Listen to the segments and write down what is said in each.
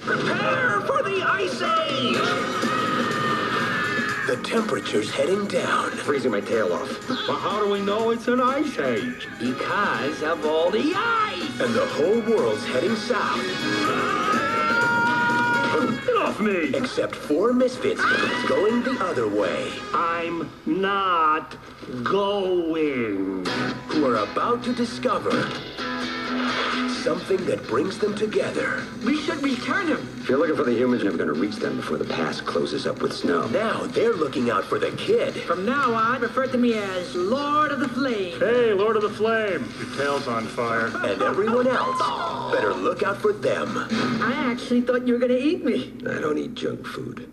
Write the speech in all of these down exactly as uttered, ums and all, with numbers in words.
Prepare for the Ice Age! The temperature's heading down. Freezing my tail off. But how do we know it's an ice age? Because of all the ice! And the whole world's heading south. Get off me! Except four misfits going the other way. I'm not going. Who are about to discover something that brings them together. We should return them. If you're looking for the humans, you're never going to reach them before the pass closes up with snow. Now they're looking out for the kid. From now on, refer to me as Lord of the Flame. Hey, Lord of the Flame. Your tail's on fire. And everyone else, better look out for them. I actually thought you were going to eat me. I don't eat junk food.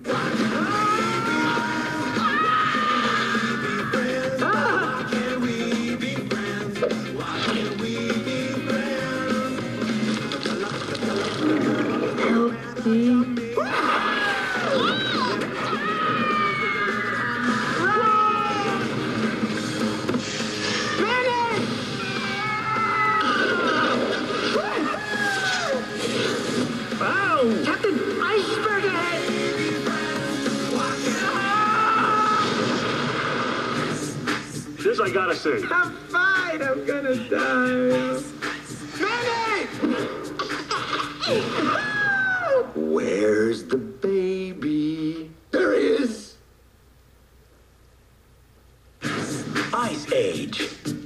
This I gotta see. I'm fine. I'm gonna die. Minnie! Where's the baby? There he is. Ice Age.